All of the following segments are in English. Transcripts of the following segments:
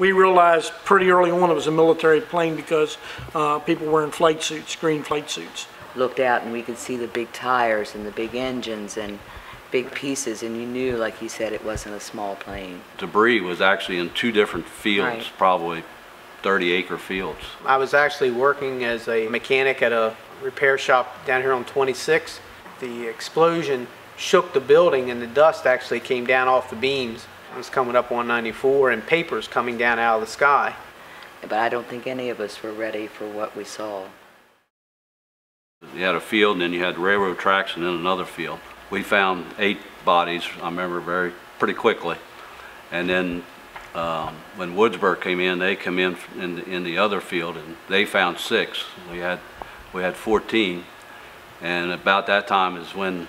we realized pretty early on it was a military plane because people were in flight suits, green flight suits. Looked out and we could see the big tires and the big engines and big pieces, and you knew, like you said, it wasn't a small plane. Debris was actually in two different fields, right. Probably 30-acre fields. I was actually working as a mechanic at a repair shop down here on 26. The explosion shook the building and the dust actually came down off the beams. It was coming up 194 and papers coming down out of the sky. But I don't think any of us were ready for what we saw. You had a field and then you had railroad tracks and then another field. We found 8 bodies, I remember pretty quickly. And then when Woodsburg came in, they come in the other field and they found 6. We had 14. And about that time is when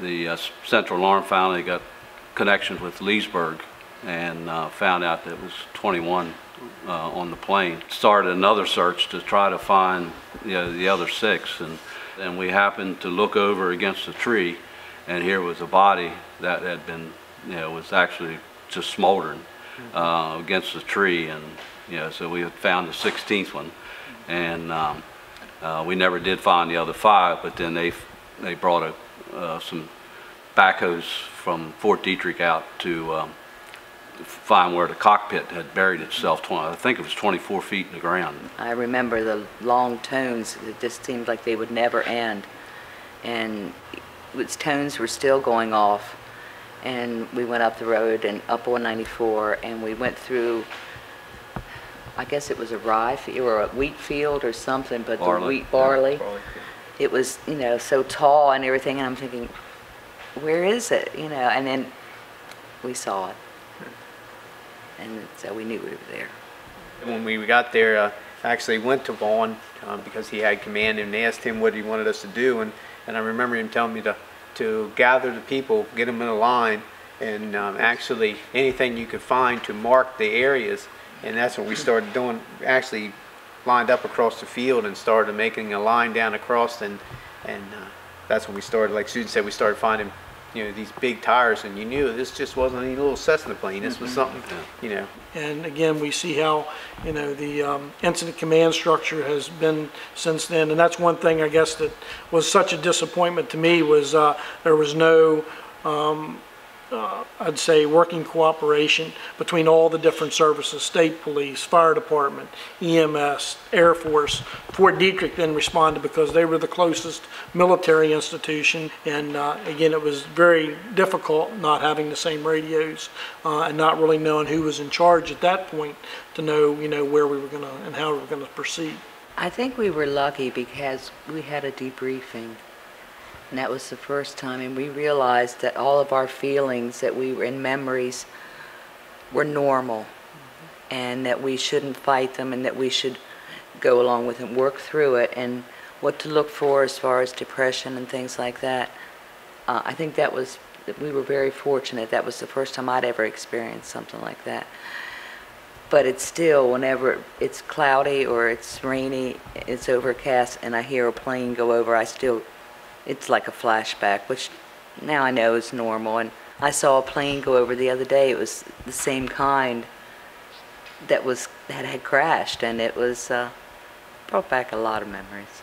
the Central Alarm finally got connections with Leesburg and found out that it was 21 on the plane. Started another search to try to find, you know, the other 6. And we happened to look over against a tree, and here was a body that had been, you know, was actually just smoldering against the tree. And, you know, so we had found the 16th one. And we never did find the other 5, but then they brought some backhoes from Fort Detrick out to find where the cockpit had buried itself. I think it was 24 feet in the ground. I remember the long tones. It just seemed like they would never end. And its tones were still going off, and we went up the road and up 194, and we went through, I guess it was a rye field or a wheat field or something, but barley. The wheat, barley. Yeah, it was, you know, so tall and everything, and I'm thinking, where is it, you know? And then we saw it, and so we knew we were there. When we got there, I actually went to Vaughn because he had command and asked him what he wanted us to do, and I remember him telling me to gather the people, get them in a line, and actually anything you could find to mark the areas. And that's what we started doing, actually lined up across the field and started making a line down across, and that's when we started, like Susan said, we started finding, you know, these big tires, and you knew this just wasn't any little Cessna plane. This was something, you know. And again, we see how, you know, the incident command structure has been since then, and that's one thing I guess that was such a disappointment to me was there was no, I'd say, working cooperation between all the different services, state police, fire department, EMS, Air Force. Fort Detrick then responded because they were the closest military institution, and again, it was very difficult not having the same radios and not really knowing who was in charge at that point to know, you know, where we were going to and how we were going to proceed. I think we were lucky because we had a debriefing. And that was the first time, and we realized that all of our feelings that we were in memories were normal, and that we shouldn't fight them, and that we should go along with them, work through it, and what to look for as far as depression and things like that. I think that was, we were very fortunate. That was the first time I'd ever experienced something like that. But it's still, whenever it's cloudy or it's rainy, it's overcast, and I hear a plane go over, I still, it's like a flashback, which now I know is normal. And I saw a plane go over the other day. It was the same kind that had crashed, and it was brought back a lot of memories.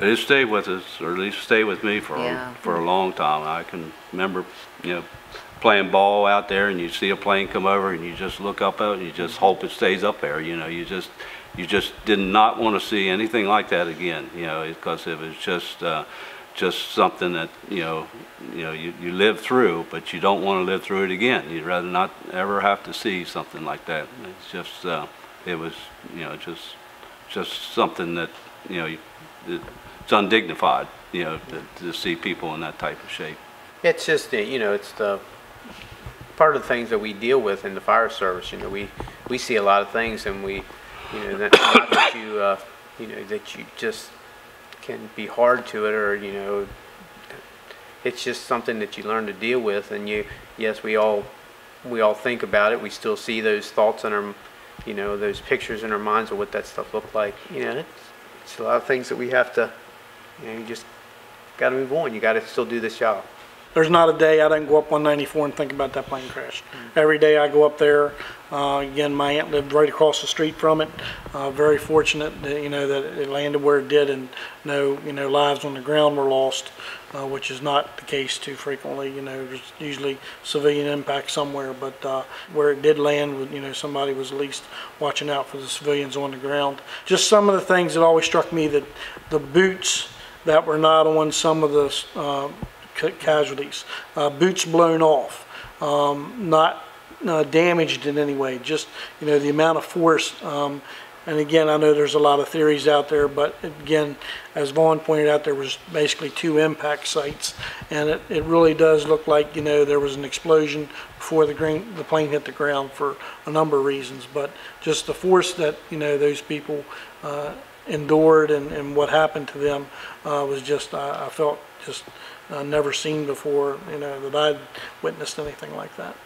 It stayed with us, or at least stayed with me for a long time. I can remember, you know, playing ball out there, and you see a plane come over, and you just look up at it, and you just hope it stays up there. You know, you just did not want to see anything like that again, you know, because it was just something that, you know, you live through, but you don't want to live through it again. You'd rather not ever have to see something like that. It's just, it was, you know, just something that, you know, it's undignified, you know, to see people in that type of shape. It's just, you know, it's the part of the things that we deal with in the fire service. You know, we see a lot of things, and we, you know, that you just can be hard to it, or, you know, it's just something that you learn to deal with. And you, yes, we all think about it. We still see those thoughts in our, you know, those pictures in our minds of what that stuff looked like. You know, it's a lot of things that we have to, you know, you just got to move on. You got to still do this job. There's not a day I didn't go up 194 and think about that plane crash. Every day I go up there, Again, my aunt lived right across the street from it. Very fortunate that, that it landed where it did, and no, lives on the ground were lost, which is not the case too frequently. There's usually civilian impact somewhere, but where it did land, somebody was at least watching out for the civilians on the ground. Just some of the things that always struck me, that the boots that were not on some of the casualties, boots blown off, not damaged in any way, just the amount of force. And again, I know there's a lot of theories out there, but again, as Vaughn pointed out, there was basically two impact sites, and it really does look like there was an explosion before the plane hit the ground for a number of reasons. But just the force that those people endured, and what happened to them was just, I felt just never seen before, that I'd witnessed anything like that.